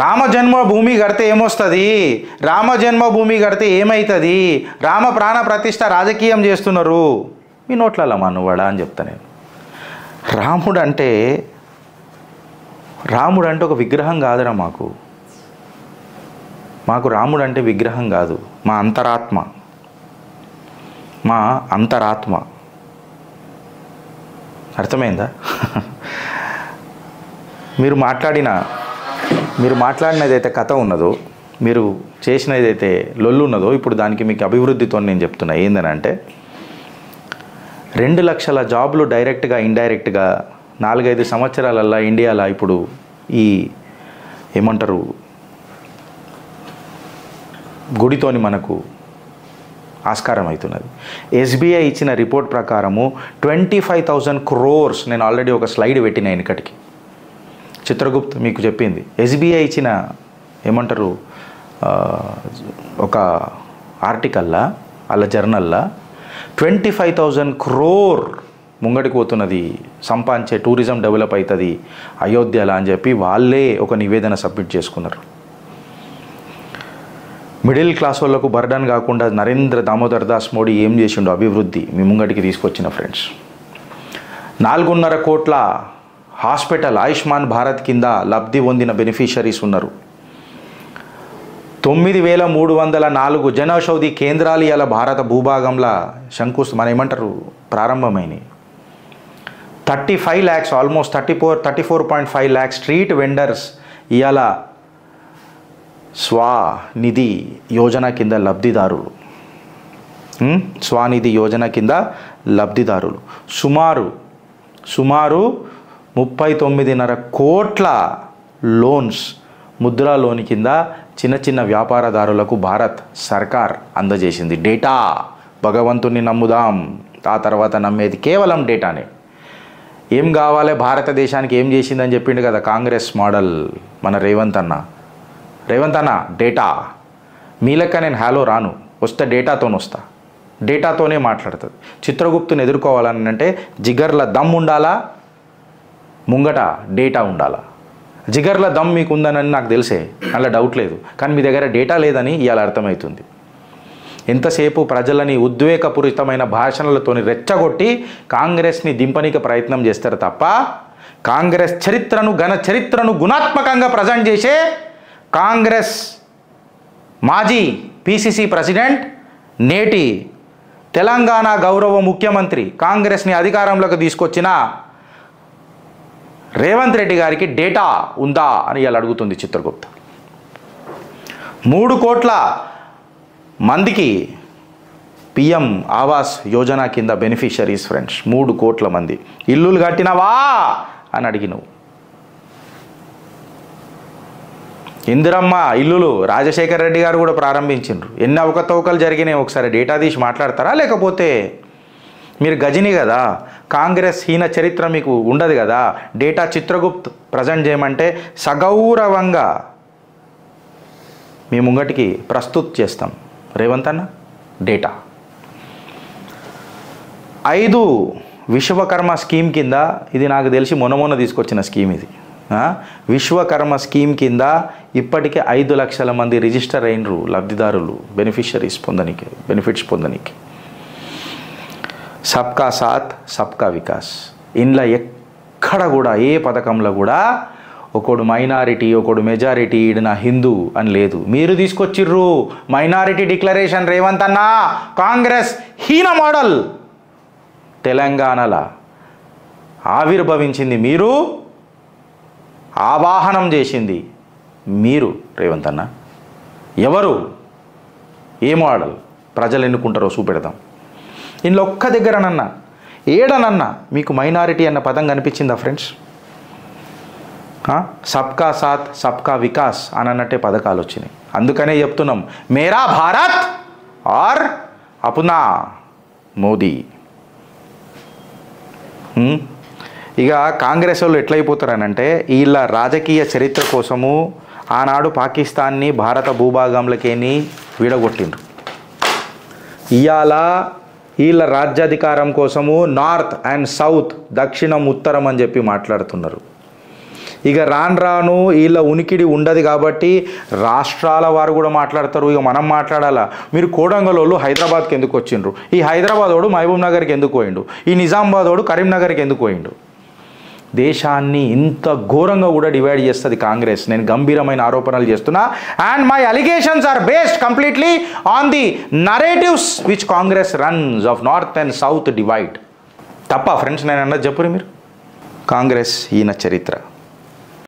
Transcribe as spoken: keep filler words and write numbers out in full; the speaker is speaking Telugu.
రామ జన్మభూమి కడితే ఏమొస్తది, రామ జన్మభూమి కడితే ఏమైతది, రామ ప్రాణ ప్రతిష్ట రాజకీయం చేస్తున్నారు మీ నోట్లలో మనవాడా అని చెప్తా నేను. రాముడు అంటే రాముడు అంటే ఒక విగ్రహం కాదురా, మాకు మాకు రాముడు అంటే విగ్రహం కాదు, మా అంతరాత్మ, మా అంతరాత్మ. అర్థమైందా? మీరు మాట్లాడిన మీరు మాట్లాడినదైతే కథ ఉన్నదో, మీరు చేసినదైతే లొల్లు ఉన్నదో, ఇప్పుడు దానికి మీకు అభివృద్ధితో నేను చెప్తున్నా. ఏందనంటే రెండు లక్షల జాబ్లు డైరెక్ట్గా ఇండైరెక్ట్గా నాలుగైదు సంవత్సరాలల్లా ఇండియాలో ఇప్పుడు ఈ ఏమంటారు గుడితోని మనకు ఆస్కారం అవుతున్నది. ఎస్బీఐ ఇచ్చిన రిపోర్ట్ ప్రకారము ట్వంటీ ఫైవ్ థౌజండ్ క్రోర్స్, నేను ఆల్రెడీ ఒక స్లైడ్ పెట్టిన వెనకటికి, చిత్రగుప్త్ మీకు చెప్పింది. ఎస్బీఐ ఇచ్చిన ఏమంటారు ఒక ఆర్టికల్లా వాళ్ళ జర్నల్లా ట్వంటీ ఫైవ్ థౌజండ్ క్రోర్ ముంగడికి పోతున్నది, సంపాదించే టూరిజం డెవలప్ అవుతుంది అయోధ్యలా అని చెప్పి వాళ్ళే ఒక నివేదన సబ్మిట్ చేసుకున్నారు. మిడిల్ క్లాస్ వాళ్ళకు బర్డన్ కాకుండా నరేంద్ర దామోదర్ దాస్ మోడీ ఏం చేసిండో అభివృద్ధి మీ ముంగడికి తీసుకొచ్చిన ఫ్రెండ్స్. నాలుగున్నర కోట్ల హాస్పిటల్ ఆయుష్మాన్ భారత్ కింద లబ్ధి పొందిన బెనిఫిషరీస్ ఉన్నారు. తొమ్మిది వేల మూడు వందల నాలుగు జనౌషధి కేంద్రాలు ఇలా భారత భూభాగంలో శంకుస్ మన ఏమంటారు ప్రారంభమైనవి. Thirty five lakhs almost thirty four thirty four point five lakhs street vendors ఇవాళ స్వానిధి యోజన కింద లబ్ధిదారులు, స్వానిధి యోజన కింద లబ్ధిదారులు సుమారు సుమారు ముప్పై తొమ్మిదిన్నర కోట్ల లోన్స్ ముద్రా లోన్ కింద చిన్న చిన్న వ్యాపారదారులకు భారత్ సర్కార్ అందజేసింది. డేటా భగవంతుని నమ్ముదాం, ఆ తర్వాత నమ్మేది కేవలం డేటానే. ఏం కావాలి భారతదేశానికి ఏం చేసిందని చెప్పిండు కదా కాంగ్రెస్ మోడల్ మన రేవంత్ అన్న. రేవంత్ అన్న డేటా మీ లెక్క నేను హలో రాను, వస్తే డేటాతోనే వస్తా, డేటాతోనే మాట్లాడుతుంది. చిత్రగుప్తుని ఎదుర్కోవాలని అంటే జిగర్ల దమ్ ఉండాలా, ముంగట డేటా ఉండాలా. జిగర్ల దమ్ మీకు ఉందనని నాకు తెలిసే, అలా డౌట్ లేదు, కానీ మీ దగ్గర డేటా లేదని ఇవాళ అర్థమవుతుంది. ఎంతసేపు ప్రజలని ఉద్వేగపూరితమైన భాషణలతోని రెచ్చగొట్టి కాంగ్రెస్ని దింపనీకి ప్రయత్నం చేస్తారు తప్ప కాంగ్రెస్ చరిత్రను ఘన చరిత్రను గుణాత్మకంగా ప్రజెంట్ చేసే కాంగ్రెస్ మాజీ పీసీసీ ప్రెసిడెంట్, నేటి తెలంగాణ గౌరవ ముఖ్యమంత్రి, కాంగ్రెస్ని అధికారంలోకి తీసుకొచ్చిన రేవంత్ రెడ్డి గారికి డేటా ఉందా అని ఇలా అడుగుతుంది చిత్రగుప్త. మూడు కోట్ల మందికి పిఎం ఆవాస్ యోజన కింద బెనిఫిషరీస్ ఫ్రెండ్స్, మూడు కోట్ల మంది ఇల్లులు కట్టినవా అని అడిగినవు. ఇందిరమ్మ ఇల్లులు రాజశేఖర రెడ్డి గారు కూడా ప్రారంభించిండ్రు. ఎన్ని అవకతవకలు జరిగినాయి ఒకసారి డేటా తీసి మాట్లాడతారా? లేకపోతే మీరు గజని కదా, కాంగ్రెస్ హీన చరిత్ర మీకు ఉండదు కదా, డేటా చిత్రగుప్త్ ప్రజెంట్ చేయమంటే సగౌరవంగా మీ ముంగటికి ప్రస్తుత్ చేస్తాం. రేవంత్ అన్న డేటా. ఐదు విశ్వకర్మ స్కీమ్ కింద, ఇది నాకు తెలిసి మొన్న మొన్న తీసుకొచ్చిన స్కీమ్ ఇది, విశ్వకర్మ స్కీమ్ కింద ఇప్పటికే ఐదు లక్షల మంది రిజిస్టర్ అయినరు లబ్ధిదారులు, బెనిఫిషరీస్ పొందనికి, బెనిఫిట్స్ పొందనికి. సబ్కా సాత్ సబ్కా వికాస్, ఇంట్లో ఎక్కడ కూడా ఏ పథకంలో కూడా ఒకడు మైనారిటీ ఒకడు మెజారిటీ ఈడన హిందూ అని లేదు. మీరు తీసుకొచ్చిర్రు మైనారిటీ డిక్లరేషన్ రేవంత్ అన్న, కాంగ్రెస్ హీన మోడల్ తెలంగాణలో ఆవిర్భవించింది మీరు, ఆవాహనం చేసింది మీరు రేవంత్ అన్న. ఎవరు ఏ మోడల్ ప్రజలు ఎన్నుకుంటారో చూపెడదాం. ఇంట్లో ఒక్క దగ్గరనన్నా ఏడనన్నా మీకు మైనారిటీ అన్న పదం కనిపించిందా ఫ్రెండ్స్? సబ్కా సాత్ సబ్కా వికాస్ అని అన్నట్టే పథకాలు వచ్చినాయి. అందుకనే చెప్తున్నాం మేరా భారత్ ఆర్ అపునా మోదీ. ఇక కాంగ్రెస్ వాళ్ళు ఎట్లయిపోతారనంటే వీళ్ళ రాజకీయ చరిత్ర కోసము ఆనాడు పాకిస్తాన్ని భారత భూభాగంలోకేని వీడగొట్టిండ్రు. ఇవాళ వీళ్ళ రాజ్యాధికారం కోసము నార్త్ అండ్ సౌత్ దక్షిణం ఉత్తరం అని చెప్పి మాట్లాడుతున్నారు. ఇక రాను రాను వీళ్ళ ఉనికిడి ఉండదు కాబట్టి రాష్ట్రాల వారు కూడా మాట్లాడతారు, ఇక మనం మాట్లాడాలా. మీరు కోడంగల్లోళ్ళు హైదరాబాద్కి ఎందుకు వచ్చిండ్రు, ఈ హైదరాబాదోడు మహబూబ్ నగర్కి ఎందుకు పోయిండు, ఈ నిజామాబాదోడు కరీంనగర్కి ఎందుకు పోయిండు. దేశాన్ని ఇంత ఘోరంగా కూడా డివైడ్ చేస్తుంది కాంగ్రెస్. నేను గంభీరమైన ఆరోపణలు చేస్తున్నా. And my allegations are based completely on the narratives which Congress runs of north and south divide. తప్ప ఫ్రెండ్స్ నేను అన్నది చెప్పురు మీరు. కాంగ్రెస్ ఈయన చరిత్ర.